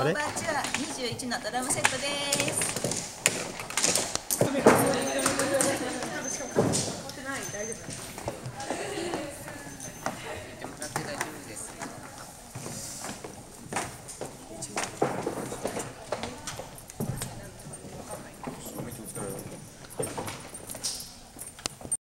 あれ？21のドラムセットです。